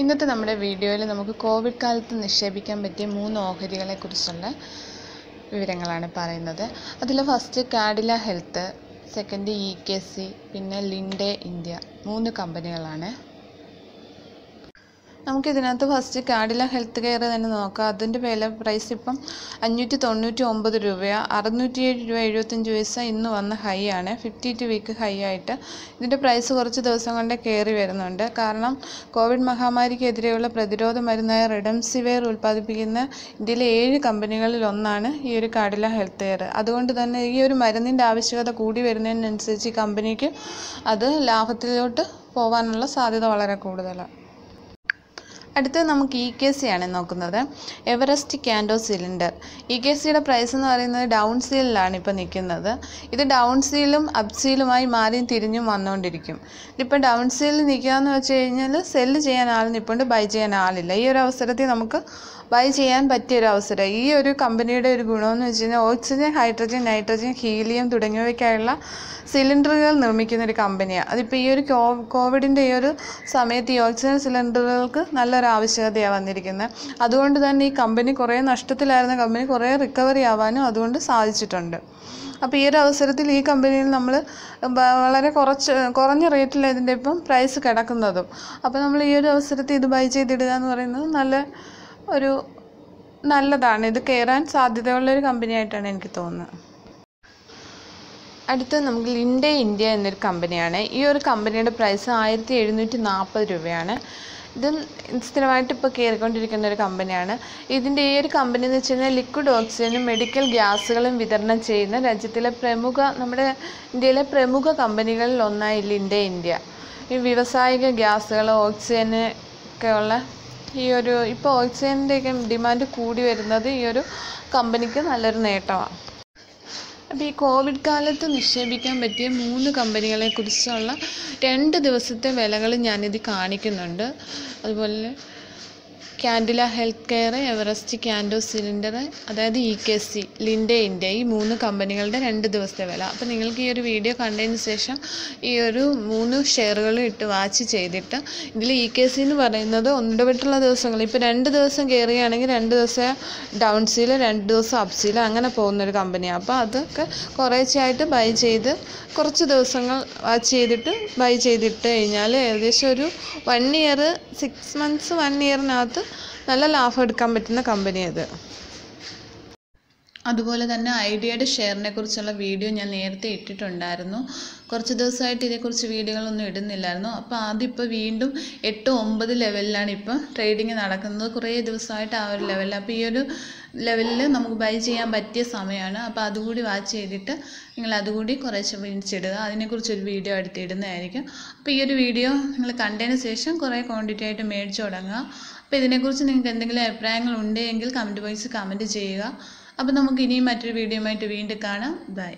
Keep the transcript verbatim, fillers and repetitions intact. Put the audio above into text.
ഇന്നത്തെ നമ്മുടെ വീഡിയോയിൽ നമുക്ക് കോവിഡ് കാലത്ത് നിക്ഷേപിക്കാൻ പറ്റിയ മൂന്ന് ഓഹരികളെ കുറിച്ചുള്ള വിവരങ്ങളാണ് പറയുന്നത്. അതിൽ first Cadila health, second E K C, പിന്നെ ലിൻഡെ ഇന്ത്യ. മൂന്ന് കമ്പനികളാണ്. നമുക്കിതിനകത്ത് ഫസ്റ്റ് കാഡില ഹെൽത്ത് കെയർ തന്നെ നോക്കാം. അതിൻ്റെ വില പ്രൈസ് ഇപ്പം അഞ്ഞൂറ്റി തൊണ്ണൂറ്റി ഒമ്പത് രൂപയാണ്. അറുന്നൂറ്റി ഏഴ് രൂപ എഴുപത്തഞ്ച് പൈസ ഇന്ന് വന്ന ഹൈ ആണ്, ഫിഫ്റ്റി ടു വീക്ക് ഹൈ ആയിട്ട്. ഇതിൻ്റെ പ്രൈസ് കുറച്ച് ദിവസം കൊണ്ട് കയറി വരുന്നുണ്ട്. കാരണം കോവിഡ് മഹാമാരിക്കെതിരെയുള്ള പ്രതിരോധ മരുന്നായ റെഡംസിവെയർ ഉൽപ്പാദിപ്പിക്കുന്ന ഇന്ത്യയിലെ ഏഴ് കമ്പനികളിൽ ഒന്നാണ് ഈ ഒരു കാഡില ഹെൽത്ത് കെയർ. അതുകൊണ്ട് തന്നെ ഈ ഒരു മരുന്നിൻ്റെ ആവശ്യകത കൂടി വരുന്നതിനനുസരിച്ച് ഈ കമ്പനിക്ക് അത് ലാഭത്തിലോട്ട് പോകാനുള്ള സാധ്യത വളരെ കൂടുതലാണ്. അടുത്ത് നമുക്ക് ഇ കെ സി ആണ് നോക്കുന്നത്. Everest Kanto cylinder. E K സിയുടെ പ്രൈസ് എന്ന് പറയുന്നത് ഡൗൺ സീലിലാണ് ഇപ്പോൾ നിൽക്കുന്നത്. ഇത് ഡൗൺ സീലും അപ് സീലുമായി മാറിയും തിരിഞ്ഞും വന്നുകൊണ്ടിരിക്കും. ഇതിപ്പോൾ ഡൗൺ സീലിൽ നിൽക്കുക എന്ന് വെച്ച് കഴിഞ്ഞാൽ സെല്ല് ചെയ്യാൻ ആൾ നിൽപ്പുണ്ട്, ബൈ ചെയ്യാൻ ആളില്ല. ഈ ഒരു അവസരത്തിൽ നമുക്ക് ബൈ ചെയ്യാൻ പറ്റിയൊരു അവസരം. ഈ ഒരു കമ്പനിയുടെ ഒരു ഗുണമെന്ന് വെച്ച് കഴിഞ്ഞാൽ ഓക്സിജൻ, ഹൈഡ്രജൻ, നൈട്രജൻ, ഹീലിയം തുടങ്ങിയവയ്ക്കായുള്ള സിലിണ്ടറുകൾ നിർമ്മിക്കുന്ന ഒരു കമ്പനിയാണ്. അതിപ്പോൾ ഈ ഒരു കോവിഡിൻ്റെ ഈ ഒരു സമയത്ത് ഈ ഓക്സിജൻ സിലിണ്ടറുകൾക്ക് നല്ലൊരു ആവശ്യകതയാണ് വന്നിരിക്കുന്നത്. അതുകൊണ്ട് തന്നെ ഈ കമ്പനി കുറേ നഷ്ടത്തിലായിരുന്ന കമ്പനി കുറേ റിക്കവറി ആവാനും അതുകൊണ്ട് സാധിച്ചിട്ടുണ്ട്. അപ്പോൾ ഈ ഒരു അവസരത്തിൽ ഈ കമ്പനിയിൽ നമ്മൾ വളരെ കുറച്ച് കുറഞ്ഞ റേറ്റിൽ ഇതിൻ്റെ ഇപ്പം പ്രൈസ് കിടക്കുന്നതും, അപ്പോൾ നമ്മൾ ഈ ഒരു അവസരത്തിൽ ഇത് ബൈ ചെയ്തിടുക എന്ന് പറയുന്നത് നല്ല ഒരു നല്ലതാണ്. ഇത് കയറാൻ സാധ്യതയുള്ളൊരു കമ്പനിയായിട്ടാണ് എനിക്ക് തോന്നുന്നത്. അടുത്ത നമുക്ക് ലിൻഡെ ഇന്ത്യ എന്നൊരു കമ്പനിയാണ്. ഈ ഒരു കമ്പനിയുടെ പ്രൈസ് ആയിരത്തി എഴുന്നൂറ്റി നാൽപ്പത് രൂപയാണ്. ഇതും സ്ഥിരമായിട്ട് ഇപ്പോൾ കയറിക്കൊണ്ടിരിക്കുന്ന ഒരു കമ്പനിയാണ്. ഇതിൻ്റെ ഈ ഒരു കമ്പനി എന്ന് വെച്ച് കഴിഞ്ഞാൽ ലിക്വിഡ് ഓക്സിജനും മെഡിക്കൽ ഗ്യാസുകളും വിതരണം ചെയ്യുന്ന രാജ്യത്തിലെ പ്രമുഖ നമ്മുടെ ഇന്ത്യയിലെ പ്രമുഖ കമ്പനികളിൽ ഒന്നായി ലിൻഡെ ഇന്ത്യ. ഈ വ്യാവസായിക ഗ്യാസുകൾ, ഓക്സിജന് ഒക്കെ ഉള്ള ഈ ഒരു ഇപ്പോൾ ഓക്സിജൻ്റെയൊക്കെ ഡിമാൻഡ് കൂടി വരുന്നത് ഈ ഒരു കമ്പനിക്ക് നല്ലൊരു നേട്ടമാണ്. അപ്പോൾ ഈ കോവിഡ് കാലത്ത് നിക്ഷേപിക്കാൻ പറ്റിയ മൂന്ന് കമ്പനികളെക്കുറിച്ചുള്ള രണ്ട് ദിവസത്തെ വിലകൾ ഞാനിത് കാണിക്കുന്നുണ്ട്. അതുപോലെ Cadila health care, Everest Kanto cylinder, അതായത് E K C, Linde India, ഈ മൂന്ന് കമ്പനികളുടെ രണ്ട് ദിവസത്തെ വില. അപ്പോൾ നിങ്ങൾക്ക് ഈ ഒരു വീഡിയോ കണ്ടതിന് ശേഷം ഈ ഒരു മൂന്ന് ഷെയറുകളും ഇട്ട് വാച്ച് ചെയ്തിട്ട് ഇതിൽ ഇ കെ സി എന്ന് പറയുന്നത് ഒന്നിടവിട്ടുള്ള ദിവസങ്ങൾ ഇപ്പോൾ രണ്ട് ദിവസം കയറുകയാണെങ്കിൽ രണ്ട് ദിവസം ഡൗൺ സീല്, രണ്ട് ദിവസം അപ് സീല്, അങ്ങനെ പോകുന്നൊരു കമ്പനിയാണ്. അപ്പോൾ അതൊക്കെ കുറേശ്ശെയായിട്ട് ബൈ ചെയ്ത് കുറച്ച് ദിവസങ്ങൾ വാച്ച് ചെയ്തിട്ട് ബൈ ചെയ്തിട്ട് കഴിഞ്ഞാൽ ഏകദേശം ഒരു one year six months one ഇയറിനകത്ത് നല്ല ലാഭം എടുക്കാൻ പറ്റുന്ന കമ്പനി അത്. അതുപോലെ തന്നെ ഐഡിയയുടെ ഷെയറിനെ കുറിച്ചുള്ള വീഡിയോ ഞാൻ നേരത്തെ ഇട്ടിട്ടുണ്ടായിരുന്നു. കുറച്ച് ദിവസമായിട്ട് ഇതേക്കുറിച്ച് വീഡിയോകളൊന്നും ഇടുന്നില്ലായിരുന്നു. അപ്പോൾ അതിപ്പോൾ വീണ്ടും എട്ട് ഒമ്പത് ലെവലിലാണ് ഇപ്പോൾ ട്രേഡിങ് നടക്കുന്നത്. കുറേ ദിവസമായിട്ട് ആ ഒരു ലെവലിൽ, അപ്പോൾ ഈ ഒരു ലെവലിൽ നമുക്ക് ബൈ ചെയ്യാൻ പറ്റിയ സമയമാണ്. അപ്പോൾ അതുകൂടി വാച്ച് ചെയ്തിട്ട് നിങ്ങൾ അതുകൂടി കുറേശ്ശെ വിളിച്ചിടുക. അതിനെക്കുറിച്ചൊരു വീഡിയോ അടുത്ത് ഇടുന്നതായിരിക്കും. അപ്പോൾ ഈ ഒരു വീഡിയോ നിങ്ങൾ കണ്ടതിന് ശേഷം കുറേ ക്വാണ്ടിറ്റി ആയിട്ട് മേടിച്ചു തുടങ്ങുക. അപ്പോൾ ഇതിനെക്കുറിച്ച് നിങ്ങൾക്ക് എന്തെങ്കിലും അഭിപ്രായങ്ങൾ ഉണ്ടെങ്കിൽ കമൻറ്റ് ബോക്സിൽ കമൻറ്റ് ചെയ്യുക. അപ്പോൾ നമുക്ക് ഇനിയും മറ്റൊരു വീഡിയോയുമായിട്ട് വീണ്ടും കാണാം. ബൈ.